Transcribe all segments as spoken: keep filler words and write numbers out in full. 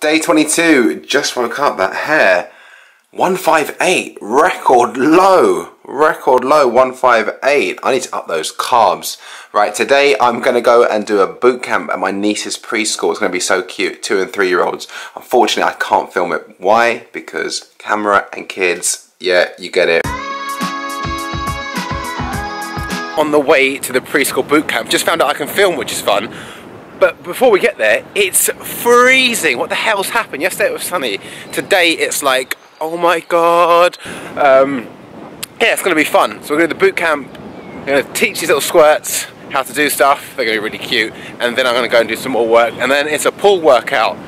Day twenty-two, just woke up, that hair. one fifty-eight, record low, record low, one fifty-eight. I need to up those carbs. Right, today I'm gonna go and do a boot camp at my niece's preschool. It's gonna be so cute, two and three year olds. Unfortunately, I can't film it. Why? Because camera and kids, yeah, you get it. On the way to the preschool boot camp, just found out I can film, which is fun. But before we get there, it's freezing. What the hell's happened? Yesterday it was sunny. Today it's like, oh my God. Um, yeah, it's gonna be fun. So we're gonna do the boot camp. I'm gonna teach these little squirts how to do stuff. They're gonna be really cute. And then I'm gonna go and do some more work. And then it's a pool workout.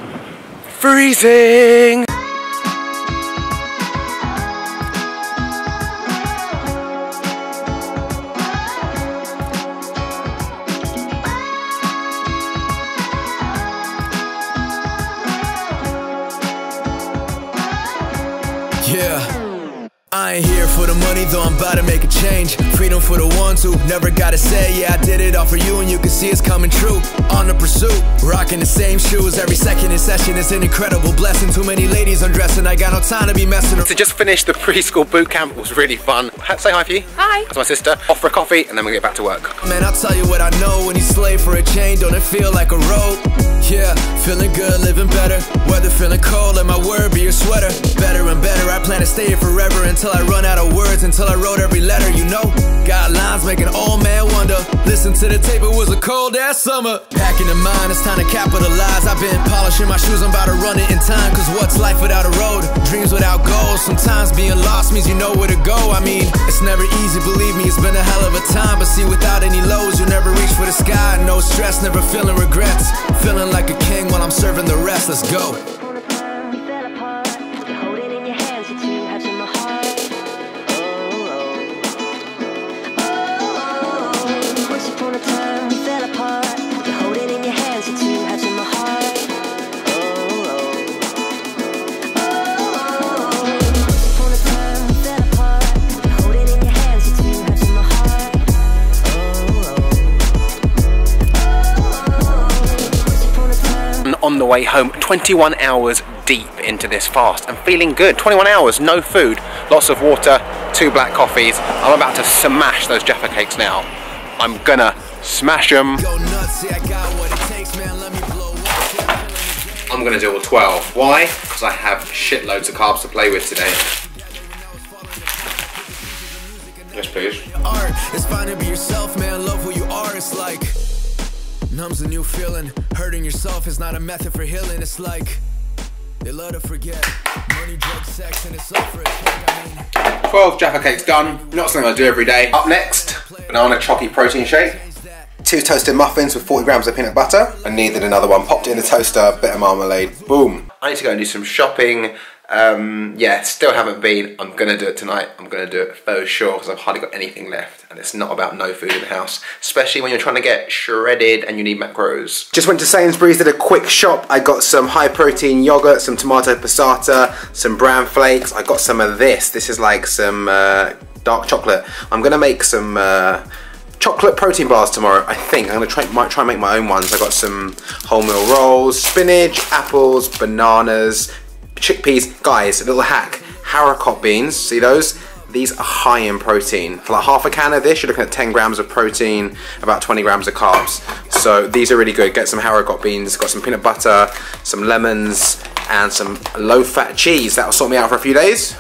Freezing. Yeah, I ain't here for the money, though I'm about to make a change. Freedom for the ones who never gotta say, yeah, I did it all for you, and you can see it's coming true. On the pursuit, rocking the same shoes. Every second in session is an incredible blessing. Too many ladies undressing, I got no time to be messing around. So just finished the preschool boot camp, it was really fun. Say hi for you. Hi. That's my sister. Off for a coffee, and then we get back to work. Man, I'll tell you what I know, when you slave for a chain, don't it feel like a rope? Yeah, feeling good, living better. Weather feeling cold, let my word be your sweater. Better and better, I plan to stay here forever. Until I run out of words, until I wrote every letter. You know, got lines make an old man wonder. Listen to the tape, it was a cold ass summer. Packing in mind, it's time to capitalize. I've been polishing my shoes, I'm about to run it in time. Cause what's life without a road? Dreams without goals. Sometimes being lost means you know where to go. I mean, it's never easy, believe me, it's been a hell of a time. But see, without any lows, you'll never reach for the sky. No stress, never feeling regrets. Feeling like a king while I'm serving the rest. Let's go. On the way home, twenty-one hours deep into this fast and feeling good. twenty-one hours, no food, lots of water, two black coffees. I'm about to smash those Jaffa cakes now. I'm gonna smash them. I'm gonna do all twelve. Why? Because I have shitloads of carbs to play with today. Yes, please. It's fine to be yourself, man. Love who you are. It's like numbs a new feeling. Hurting yourself is not a method for healing. It's like they love to forget. Money, drugs, sex, and it's all for a cake. twelve Jaffa cakes done. Not something I do every day. Up next, banana choppy protein shake. Two toasted muffins with forty grams of peanut butter. I needed another one. Popped it in the toaster. Bit of marmalade. Boom. I need to go and do some shopping. Um, yeah, still haven't been. I'm gonna do it tonight. I'm gonna do it for sure because I've hardly got anything left, and it's not about no food in the house, especially when you're trying to get shredded and you need macros. Just went to Sainsbury's, did a quick shop. I got some high protein yogurt, some tomato passata, some bran flakes. I got some of this. This is like some uh, dark chocolate. I'm gonna make some uh, chocolate protein bars tomorrow, I think. I'm gonna try, might try and make my own ones. I got some wholemeal rolls, spinach, apples, bananas, chickpeas. Guys, a little hack, haricot beans, see those? These are high in protein. For like half a can of this, you're looking at ten grams of protein, about twenty grams of carbs. So these are really good. Get some haricot beans, got some peanut butter, some lemons, and some low-fat cheese. That'll sort me out for a few days.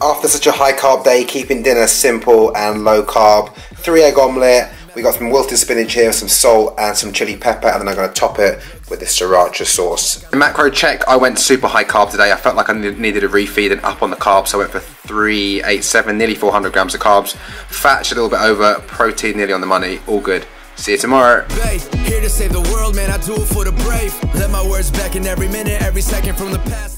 After such a high-carb day, keeping dinner simple and low-carb, three-egg omelette. We got some wilted spinach here, some salt and some chili pepper, and then I'm going to top it with this sriracha sauce. The macro check, I went super high carb today. I felt like I needed a refeed and up on the carbs. So I went for three eighty-seven, nearly four hundred grams of carbs. Fat a little bit over, protein nearly on the money, all good. See you tomorrow. Here to save the world, man, I do it for the brave. Let my words back in every minute, every second from the past.